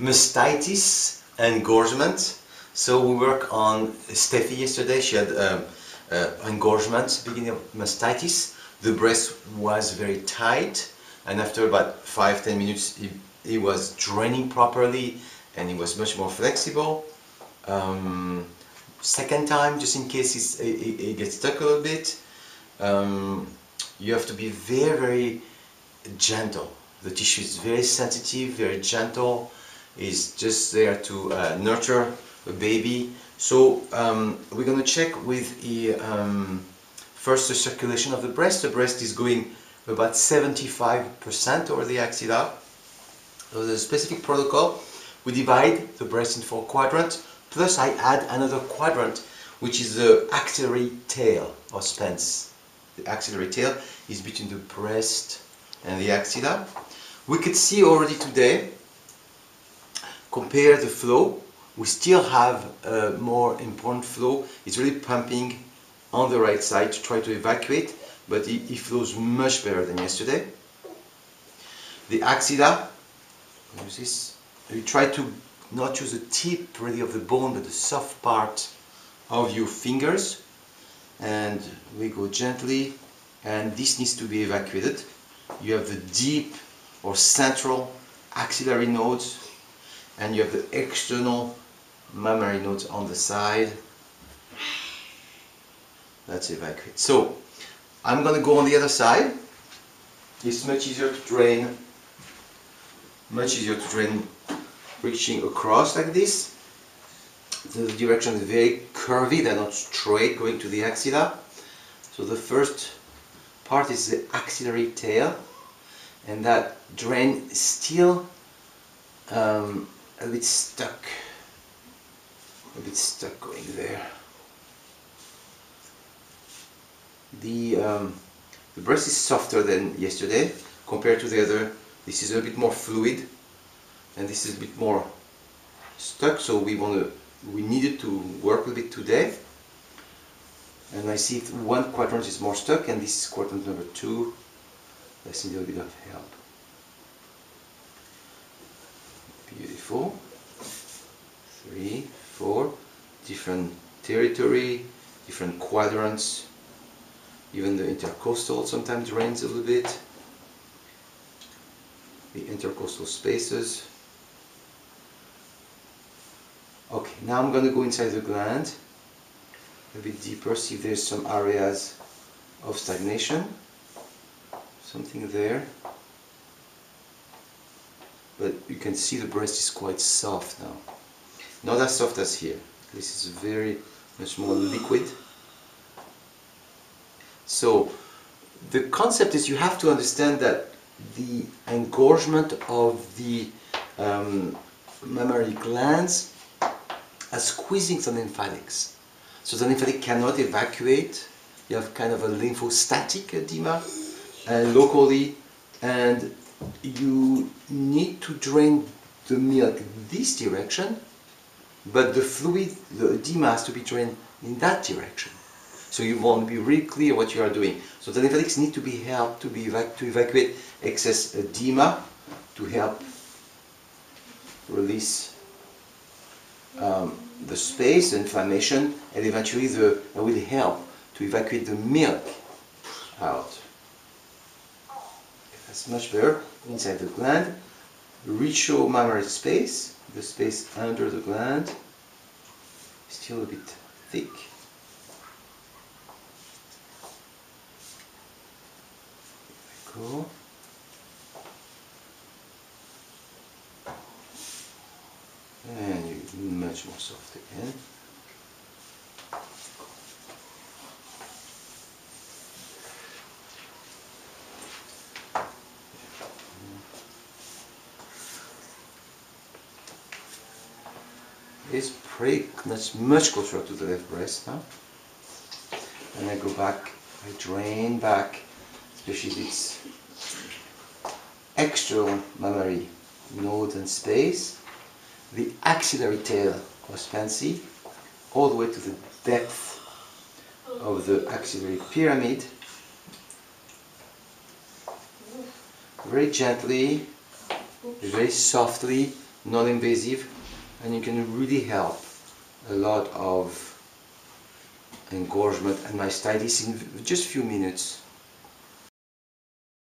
Mastitis and engorgement. So we work on Steffi yesterday. She had engorgement, beginning of mastitis. The breast was very tight, and after about 5-10 minutes it was draining properly and it was much more flexible. Second time, just in case it gets stuck a little bit, you have to be very, very gentle. The tissue is very sensitive, very gentle. It's just there to nurture a baby. So we're going to check with the first the circulation of the breast. The breast is going about 75% over the axilla. So the specific protocol, we divide the breast in 4 quadrants. Plus I add another quadrant, which is the axillary tail or Spence. The axillary tail is between the breast and the axilla. We could see already today, compare the flow. We still have a more important flow. It's really pumping on the right side to try to evacuate, but it flows much better than yesterday. The axilla, use this. We try to not use the tip really of the bone, but the soft part of your fingers, and we go gently, and this needs to be evacuated. You have the deep or central axillary nodes, and you have the external mammary nodes on the side. Let's evacuate. So I'm going to go on the other side. It's much easier to drain, reaching across like this. The direction is very curvy, they're not straight, going to the axilla. So the first part is the axillary tail, and that drain is still a bit stuck going there. The breast is softer than yesterday compared to the other. This is a bit more fluid, and this is a bit more stuck, so we needed to work a bit today. And I see one quadrant is more stuck, and this is quadrant number 2. Let's need a little bit of help. Beautiful. 3, 4, different territory, different quadrants. Even the intercostal sometimes drains a little bit. The intercostal spaces. Okay, now I'm going to go inside the gland a bit deeper, see if there's some areas of stagnation, something there. But you can see the breast is quite soft now, not as soft as here. This is very much more liquid. So the concept is you have to understand that the engorgement of the mammary glands are squeezing the lymphatics. So the lymphatic cannot evacuate. You have kind of a lymphostatic edema locally, and you need to drain the milk this direction, but the fluid, the edema, has to be drained in that direction. So you want to be really clear what you are doing. So the lymphatics need to be helped to evacuate excess edema, to help release the space, the inflammation, and eventually that will help to evacuate the milk out. That's much better. Inside the gland, retro mammary space, the space under the gland, still a bit thick. There we go. And much more soft again. It's pretty much closer to the left breast now. And I go back, I drain back, especially this external mammary node and space. The axillary tail of Spence, all the way to the depth of the axillary pyramid. Very gently, very softly, non-invasive, and you can really help a lot of engorgement and mastitis in just few minutes.